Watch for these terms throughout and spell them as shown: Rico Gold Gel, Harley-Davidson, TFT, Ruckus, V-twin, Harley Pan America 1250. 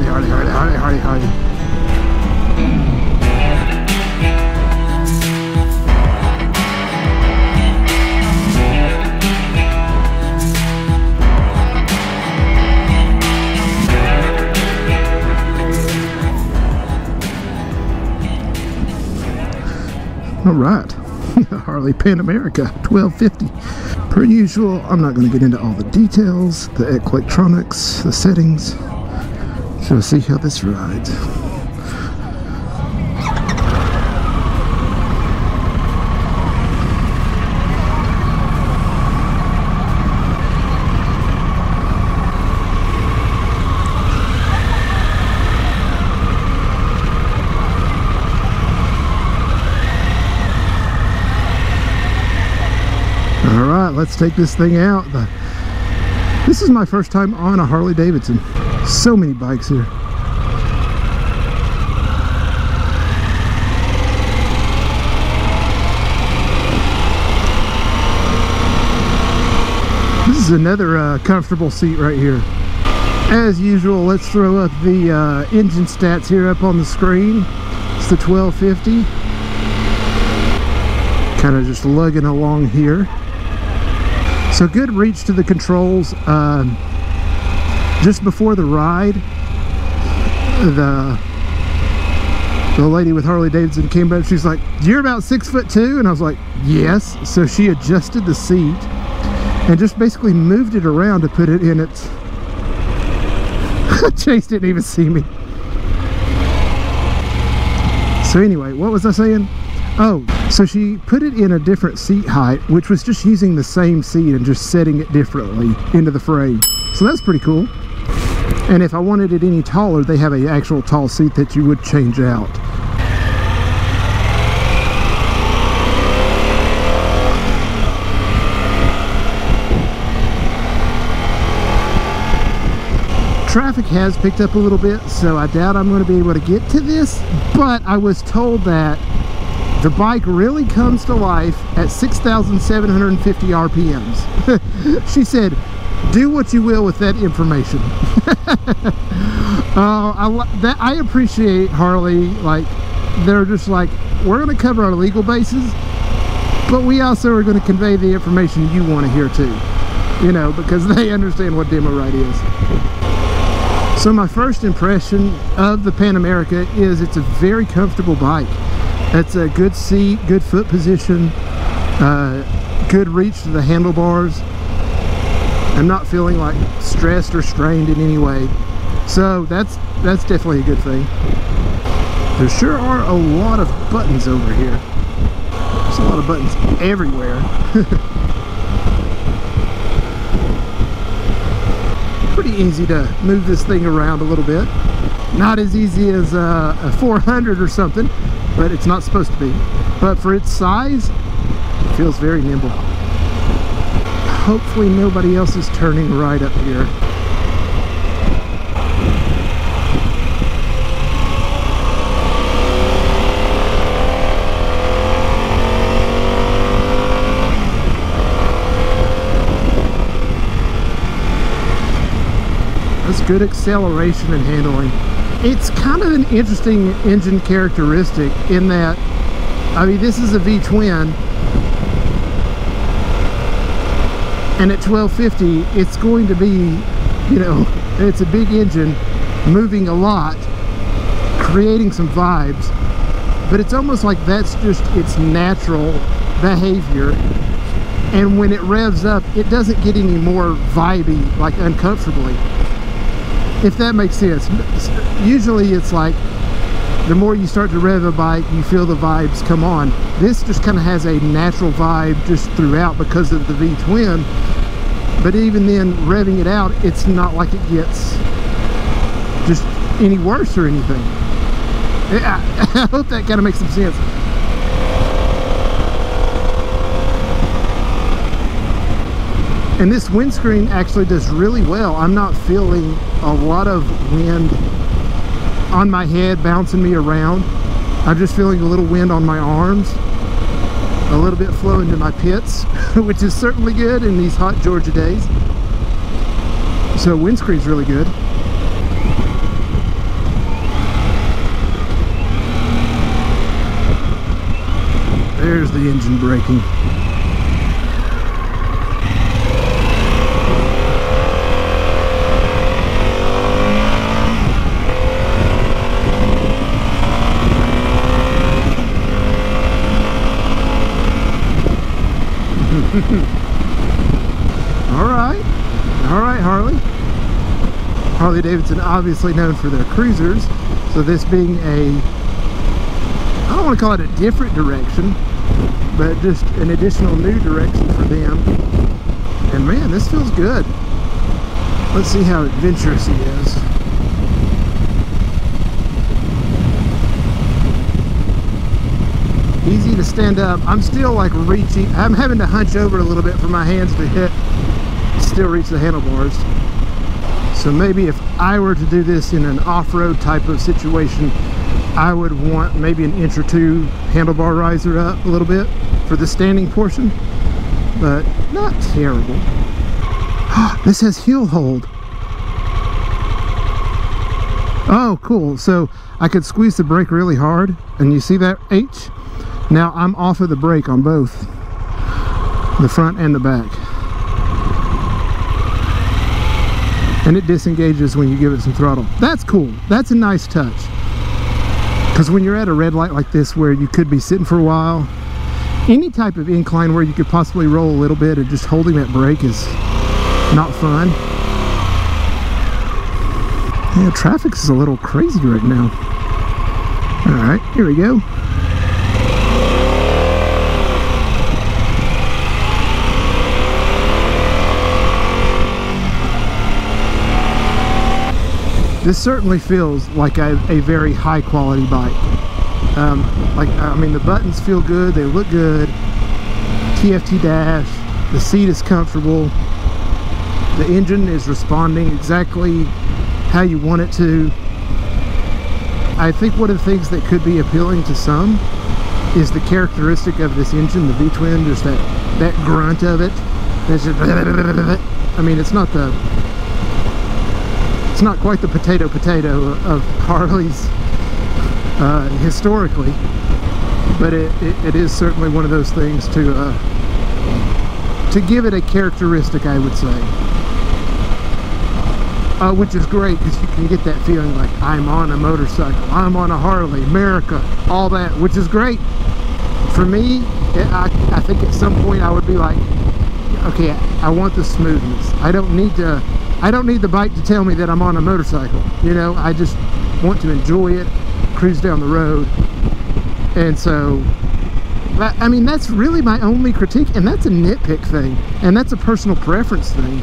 Harley. All right, Harley Pan America 1250. Per usual, I'm not going to get into all the details, the electronics, the settings. So see how this rides. Let's take this thing out. This is my first time on a Harley-Davidson. So many bikes here. This is another comfortable seat right here. As usual, let's throw up the engine stats here up on the screen. It's the 1250. Kind of just lugging along here. So good reach to the controls. Just before the ride, the lady with Harley-Davidson came up. She's like, "You're about 6'2", and I was like, "Yes." So she adjusted the seat and just basically moved it around to put it in its. Chase didn't even see me. So anyway, what was I saying? Oh, so she put it in a different seat height, which was just using the same seat and just setting it differently into the frame. So that's pretty cool. And if I wanted it any taller, they have an actual tall seat that you would change out. Traffic has picked up a little bit, so I doubt I'm going to be able to get to this, but I was told that the bike really comes to life at 6,750 RPMs. She said, "Do what you will with that information." I appreciate Harley. Like, they're just like, we're going to cover our legal bases, but we also are going to convey the information you want to hear too. You know, because they understand what demo ride is. So my first impression of the Pan America is it's a very comfortable bike. That's a good seat, good foot position, good reach to the handlebars. I'm not feeling like stressed or strained in any way. So that's definitely a good thing. There sure are a lot of buttons over here. There's a lot of buttons everywhere. Pretty easy to move this thing around a little bit. Not as easy as a 400 or something, but it's not supposed to be. But for its size, it feels very nimble. Hopefully nobody else is turning right up here. That's good acceleration and handling. It's kind of an interesting engine characteristic in that, I mean, this is a V-twin, and at 1250, it's going to be, you know, it's a big engine, moving a lot, creating some vibes, but it's almost like that's just its natural behavior, and when it revs up, it doesn't get any more vibey, like uncomfortably. If that makes sense. Usually it's like the more you start to rev a bike, you feel the vibes come on. This just kind of has a natural vibe just throughout because of the V-twin. But even then, revving it out, it's not like it gets just any worse or anything. I hope that kind of makes some sense. And this windscreen actually does really well. I'm not feeling a lot of wind on my head bouncing me around. I'm just feeling a little wind on my arms, a little bit flowing to my pits, which is certainly good in these hot Georgia days. So windscreen's really good. There's the engine braking. All right, Harley. Harley-Davidson obviously known for their cruisers, so this being a, I don't want to call it a different direction, but just an additional new direction for them. And man, this feels good. Let's see how adventurous he is. Easy to stand up. I'm still like reaching. I'm having to hunch over a little bit for my hands to hit, still reach the handlebars. So maybe if I were to do this in an off-road type of situation, I would want maybe an inch or two handlebar riser up a little bit for the standing portion, but not terrible. This has heel hold. Oh, cool. So I could squeeze the brake really hard, and you see that H? Now I'm off of the brake on both, the front and the back. And it disengages when you give it some throttle. That's cool. That's a nice touch. Because when you're at a red light like this where you could be sitting for a while, any type of incline where you could possibly roll a little bit and just holding that brake is not fun. Yeah, traffic is a little crazy right now. All right, here we go. This certainly feels like a very high quality bike. I mean, the buttons feel good, they look good. TFT dash, the seat is comfortable. The engine is responding exactly how you want it to. I think one of the things that could be appealing to some is the characteristic of this engine, the V-twin, just that grunt of it. That's just, I mean, it's not the, not quite the potato of Harley's historically, but it is certainly one of those things to give it a characteristic, I would say, which is great because you can get that feeling like I'm on a motorcycle, I'm on a Harley, America, all that, which is great. For me, I think at some point I would be like, okay, I want the smoothness. I don't need the bike to tell me that I'm on a motorcycle. You know, I just want to enjoy it, cruise down the road. And so, I mean, that's really my only critique, and that's a nitpick thing, and that's a personal preference thing.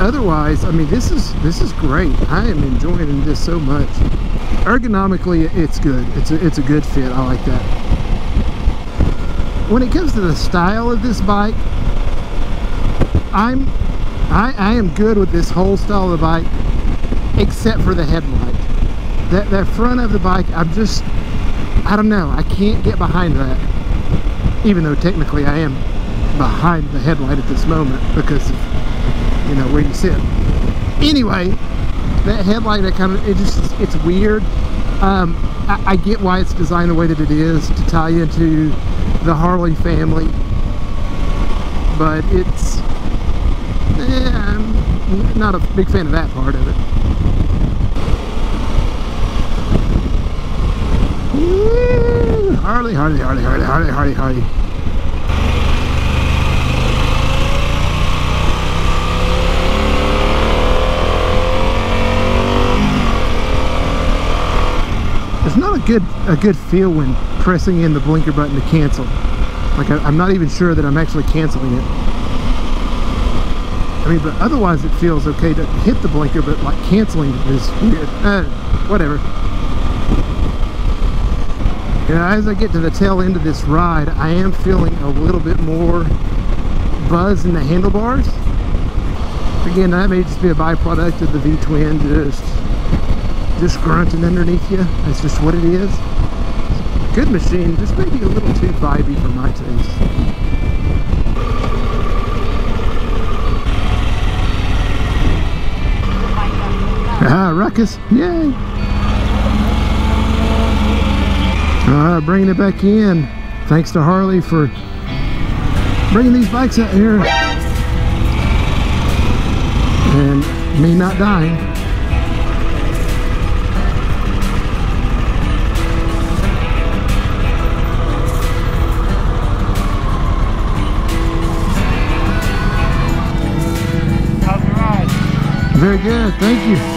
Otherwise, I mean, this is great. I am enjoying this so much. Ergonomically, it's good. It's a good fit. I like that. When it comes to the style of this bike, I am good with this whole style of the bike, except for the headlight. That front of the bike, I'm just, I don't know, I can't get behind that. Even though technically I am behind the headlight at this moment because of, you know, where you sit. Anyway, that headlight, that kind of, it's weird. I get why it's designed the way that it is to tie into the Harley family, but it's, I'm not a big fan of that part of it. Woo! Harley, Harley, Harley, Harley, Harley, Harley, Harley. There's not a good feel when pressing in the blinker button to cancel. Like I'm not even sure that I'm actually canceling it. I mean, but otherwise it feels okay to hit the blinker, but like canceling is weird. Whatever. You know, as I get to the tail end of this ride, I am feeling a little bit more buzz in the handlebars. Again, that may just be a byproduct of the V-twin just grunting underneath you. That's just what it is. Good machine, just maybe a little too vibey for my taste. Ah, Ruckus, yay! All right, bringing it back in. Thanks to Harley for bringing these bikes out here and me not dying. How's the ride? Very good, thank you.